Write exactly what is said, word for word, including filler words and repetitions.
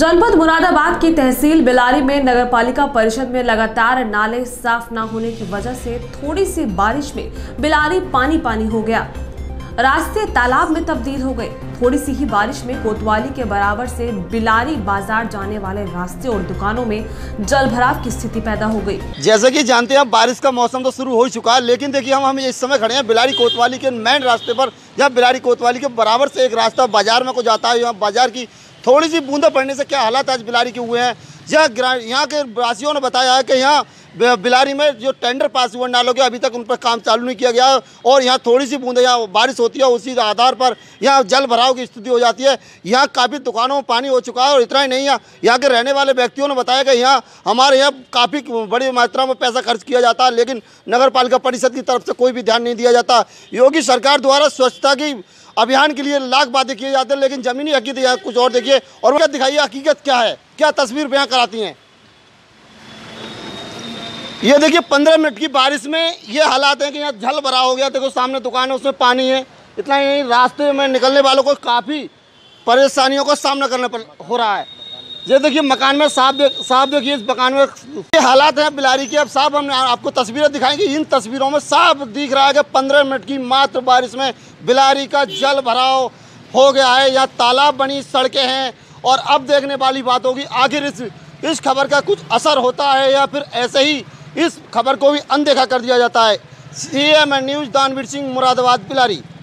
जनपद मुरादाबाद की तहसील बिलारी में नगरपालिका परिषद में लगातार नाले साफ न होने की वजह से थोड़ी सी बारिश में बिलारी पानी पानी हो गया। रास्ते तालाब में तब्दील हो गए। थोड़ी सी ही बारिश में कोतवाली के बराबर से बिलारी बाजार जाने वाले रास्ते और दुकानों में जलभराव की स्थिति पैदा हो गई। जैसे कि जानते हैं बारिश का मौसम तो शुरू हो चुका है, लेकिन देखिए हम हम इस समय खड़े हैं बिलारी कोतवाली के मेन रास्ते पर, जहाँ बिलारी कोतवाली के बराबर से एक रास्ता बाजार में को जाता है। यहाँ बाजार की थोड़ी सी बूंदा पड़ने से क्या हालात आज बिलारी के हुए हैं, यहाँ यहाँ के वासियों ने बताया है कि यहाँ बिलारी में जो टेंडर पास हुए नालों के अभी तक उन पर काम चालू नहीं किया गया और यहाँ थोड़ी सी बूंदा यहाँ बारिश होती है उसी आधार पर यहाँ जल भराव की स्थिति हो जाती है। यहाँ काफ़ी दुकानों में पानी हो चुका है और इतना ही नहीं, यहाँ यहाँ के रहने वाले व्यक्तियों ने बताया कि यहाँ हमारे यहाँ काफ़ी बड़ी मात्रा में पैसा खर्च किया जाता है, लेकिन नगर पालिका परिषद की तरफ से कोई भी ध्यान नहीं दिया जाता। योगी सरकार द्वारा स्वच्छता की अभियान के लिए लाख बातें किए जाते हैं, लेकिन ज़मीनी हकीकत कुछ और देखिए और वह दिखाइए हकीकत क्या है, क्या तस्वीर बयां कराती हैं। ये देखिए पंद्रह मिनट की बारिश में ये हालात हैं कि यहाँ जल भरा हो गया। देखो सामने दुकान है उसमें पानी है। इतना ही नहीं, रास्ते में निकलने वालों को काफ़ी परेशानियों का सामना करना पर हो रहा है। ये देखिए मकान में साफ देख साफ देखिए इस मकान में ये हालात हैं बिलारी के। अब साफ हम आपको तस्वीरें दिखाएंगे। इन तस्वीरों में साफ दिख रहा है कि पंद्रह मिनट की मात्र बारिश में बिलारी का जल भराव हो गया है। यहाँ तालाब बनी सड़कें हैं और अब देखने वाली बात होगी आखिर इस इस खबर का कुछ असर होता है या फिर ऐसे ही इस खबर को भी अनदेखा कर दिया जाता है। सी एम एन न्यूज़ दानवीर सिंह मुरादाबाद बिलारी।